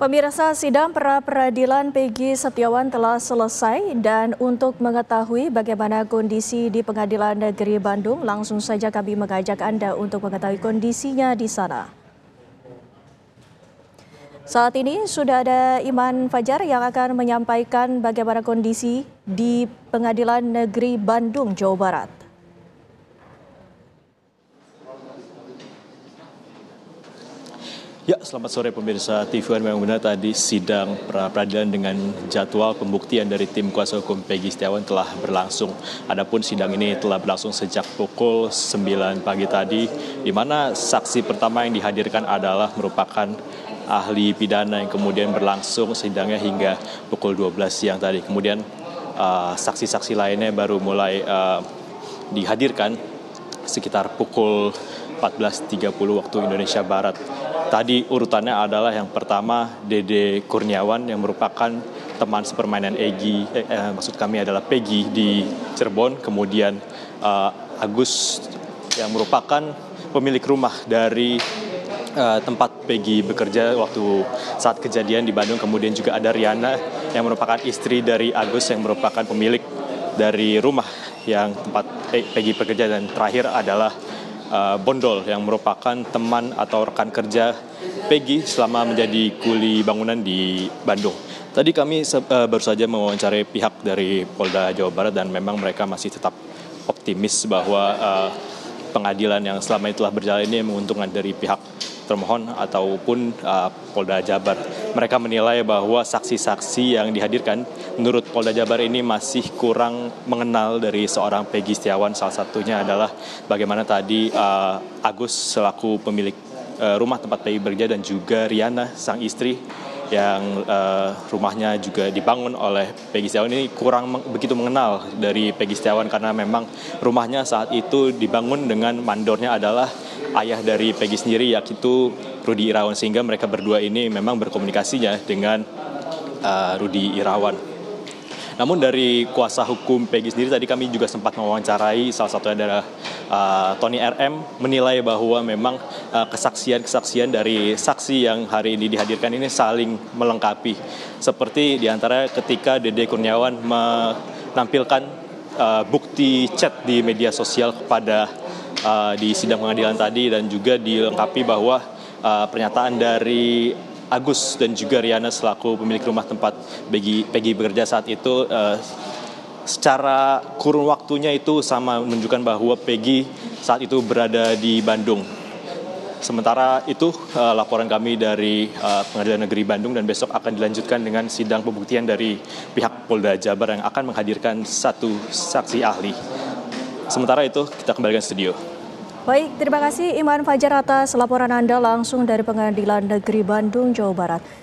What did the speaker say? Pemirsa, sidang pra-peradilan Pegi Setiawan telah selesai dan untuk mengetahui bagaimana kondisi di Pengadilan Negeri Bandung, langsung saja kami mengajak Anda untuk mengetahui kondisinya di sana. Saat ini sudah ada Iman Fajar yang akan menyampaikan bagaimana kondisi di Pengadilan Negeri Bandung, Jawa Barat. Ya, selamat sore pemirsa tvOne. Memang benar tadi sidang pra-peradilan dengan jadwal pembuktian dari tim kuasa hukum Pegi Setiawan telah berlangsung. Adapun sidang ini telah berlangsung sejak pukul 9 pagi tadi, di mana saksi pertama yang dihadirkan adalah merupakan ahli pidana yang kemudian berlangsung sidangnya hingga pukul 12 siang tadi. Kemudian saksi-saksi lainnya baru mulai dihadirkan sekitar pukul 14.30 waktu Indonesia Barat. Tadi urutannya adalah yang pertama Dede Kurniawan yang merupakan teman sepermainan Pegi di Cirebon. Kemudian Agus yang merupakan pemilik rumah dari tempat Pegi bekerja waktu saat kejadian di Bandung. Kemudian juga ada Riana yang merupakan istri dari Agus yang merupakan pemilik dari rumah yang tempat Pegi bekerja. Dan terakhir adalah Bondol yang merupakan teman atau rekan kerja Pegi selama menjadi kuli bangunan di Bandung. Tadi kami baru saja mewawancarai pihak dari Polda Jawa Barat dan memang mereka masih tetap optimis bahwa pengadilan yang selama ini telah berjalan ini menguntungkan dari pihak termohon ataupun Polda Jabar. Mereka menilai bahwa saksi-saksi yang dihadirkan menurut Polda Jabar ini masih kurang mengenal dari seorang Pegi Setiawan. Salah satunya adalah bagaimana tadi Agus selaku pemilik rumah tempat Pegi bekerja dan juga Riana sang istri yang rumahnya juga dibangun oleh Pegi Setiawan ini kurang begitu mengenal dari Pegi Setiawan karena memang rumahnya saat itu dibangun dengan mandornya adalah ayah dari Pegi sendiri yaitu Rudi Irawan, sehingga mereka berdua ini memang berkomunikasinya dengan Rudi Irawan. Namun dari kuasa hukum Pegi sendiri tadi kami juga sempat mewawancarai salah satunya adalah Tony RM menilai bahwa memang kesaksian-kesaksian dari saksi yang hari ini dihadirkan ini saling melengkapi. Seperti diantara ketika Dede Kurniawan menampilkan bukti chat di media sosial kepada di sidang pengadilan tadi dan juga dilengkapi bahwa pernyataan dari Agus dan juga Riana selaku pemilik rumah tempat Pegi bekerja saat itu secara kurun waktunya itu sama menunjukkan bahwa Pegi saat itu berada di Bandung. Sementara itu laporan kami dari Pengadilan Negeri Bandung dan besok akan dilanjutkan dengan sidang pembuktian dari pihak Polda Jabar yang akan menghadirkan satu saksi ahli. Sementara itu kita kembalikan studio. Baik, terima kasih Iman Fajar atas laporan Anda langsung dari Pengadilan Negeri Bandung, Jawa Barat.